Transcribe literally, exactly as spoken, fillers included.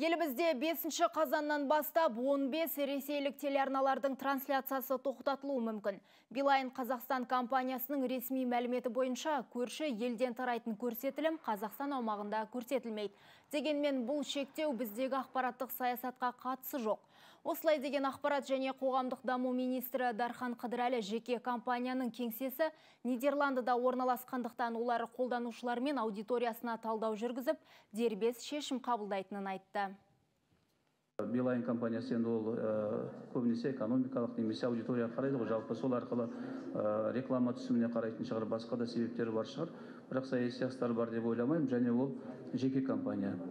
Елімізде бесінші қазаннан бастап он бес ресейлік телеарналардың трансляциясы тоқтатылуы мүмкін. Билайн-Казахстан компаниясының ресми мәліметі бойынша көрші елден тарайтын көрсетілім Қазақстан аумағында көрсетілмейді. Дегенмен бұл шектеу біздегі ақпараттық саясатқа қатысы жоқ. Осылай деген ақпарат және қоғамдық даму министрі Дархан Қыдырәлі жеке компанияның кеңсесі Нидерландыда орналасқандықтан олар қолданушылармен аудиториясына талдау жүргізіп, дербес шешім қабылдайтынын айтты. Билайн компаниясы енді ол көбінесе экономикалық немесе аудитория қарайды ғой, жалпы сол арқылы реклама түсіміне қарайтын шығар, басқа да себептері бар шығар, бірақ саяси астары бар деп ойламаймын, және ол жеке компания.